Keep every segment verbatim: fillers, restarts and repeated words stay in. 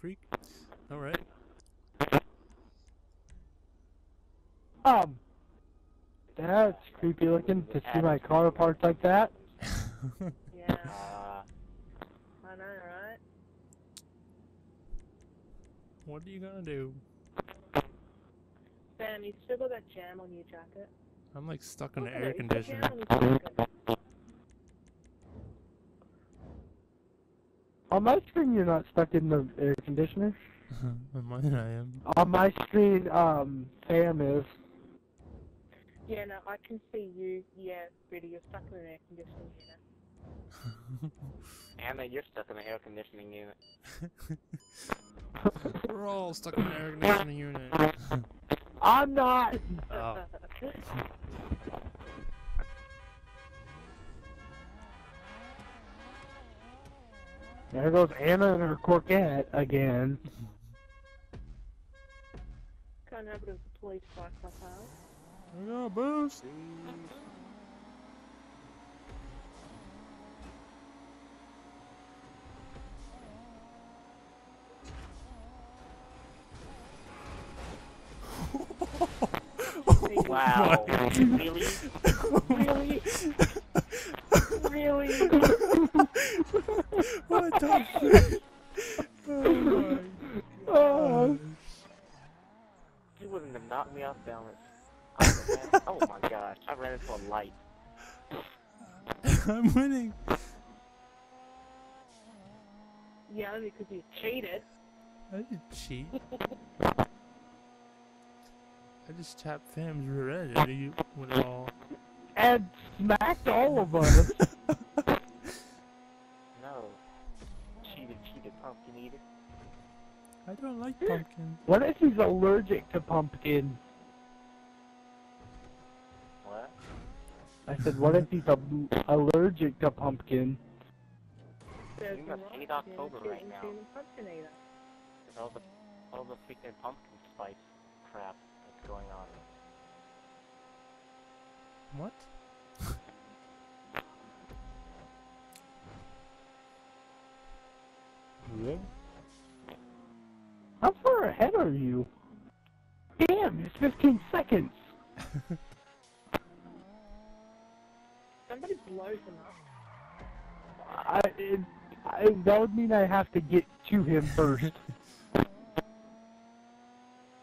freak. All right. Um, that's creepy looking to see my car parked like that. Yeah. I know, right? What are you gonna do? Sam, you still got that jam on your jacket? I'm like stuck in the air conditioner. On my screen, you're not stuck in the air conditioner. On mine, I am. On my screen, um, Sam is. Yeah, no, I can see you. Yeah, Biddy, you're stuck in an air conditioning unit. Anna, you're stuck in an air conditioning unit. We're all stuck in an air conditioning unit. I'm not! Oh. There goes Anna and her Corvette again. Can't have it as a police car for house. I got a boost! Wow. Really? Really? Really? What the shit? Oh my God. Oh. You wouldn't have knocked me off balance. Oh my gosh, I ran into a light. I'm winning. Yeah, because you cheated. I didn't cheat. I just tapped Fam's rear end and you went all. And smacked all of us. No. Cheated, cheated, pumpkin eater. I don't like pumpkin. What if he's allergic to pumpkin? I said, what if he's allergic to pumpkin? You must hate October right now. There's all the, all the freaking pumpkin spice crap that's going on. What? Yeah. How far ahead are you? Damn, it's fifteen seconds! Somebody blows him up. I, it, I, that would mean I have to get to him first.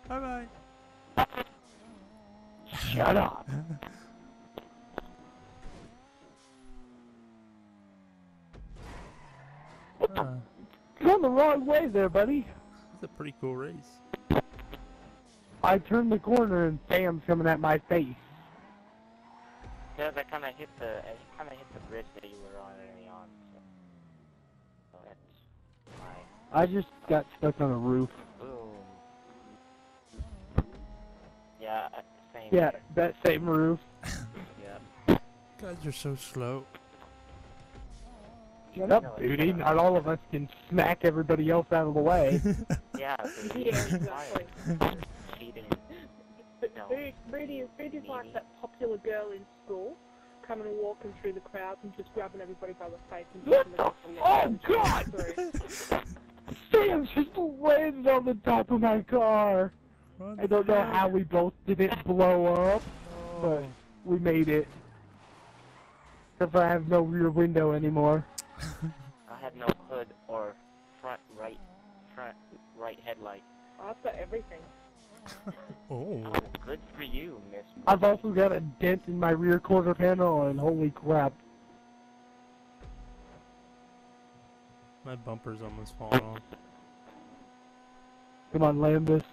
Bye bye. Shut up. uh, You're on the wrong way there, buddy. That's a pretty cool race. I turned the corner and Sam's coming at my face. Yeah, I kind of hit the I kind of hit the bridge that you were on early on. So, so that's my. I just got stuck on a roof. Ooh. Yeah, same. Yeah, thing. That same roof. Yeah. Guys are so slow. Shut up, no, duty. Not, not all of us can smack everybody else out of the way. Yeah. Exactly. Cheating. Brady is like that popular girl in school, coming and walking through the crowd and just grabbing everybody by the face and just the oh God! Sam just landed on the top of my car. What I don't know heck? How we both didn't blow up, oh. But we made it. Except I have no rear window anymore. I have no hood or front right front right headlight. I've got everything. Oh. Oh, good for you, Miss. I've also got a dent in my rear quarter panel, and holy crap! My bumper's almost fallen off. Come on, land this.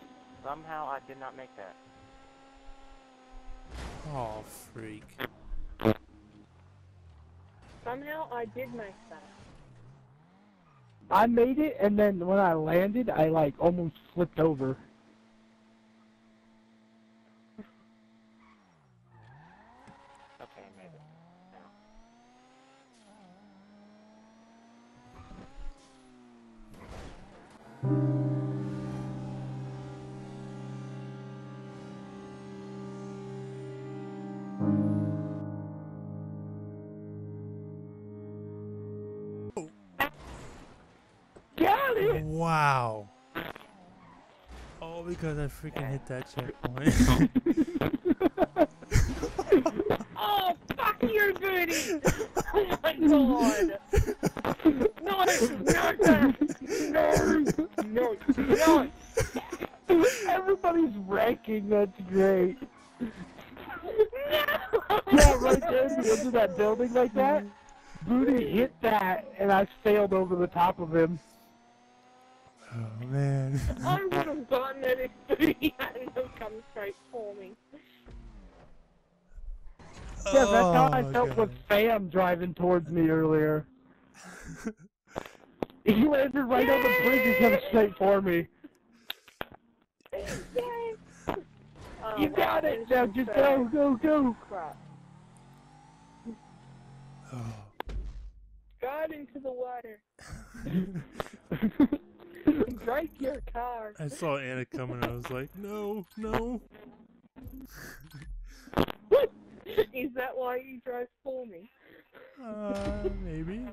Somehow I did not make that. Oh, freak! Somehow I did make that. I made it, and then when I landed, I like almost flipped over. Wow. All because I freaking hit that checkpoint. Oh, fuck your booty! Oh my god! No, no, no, no, no, no! Everybody's ranking, that's great. No! Yeah, right there at the edge of that building like that, Booty hit that, and I sailed over the top of him. Oh man. I would have gotten that if Booty hadn't come straight for me. Yeah, that's how I felt God. with Sam driving towards me earlier. He landed right Yay! on the bridge and came straight for me. Yay! Oh, you got it! Now just so go, go, go! Crap. Oh. Drive into the water. Break your car. I saw Anna coming and I was like, no, no. Is that why you drive for me? Uh, maybe.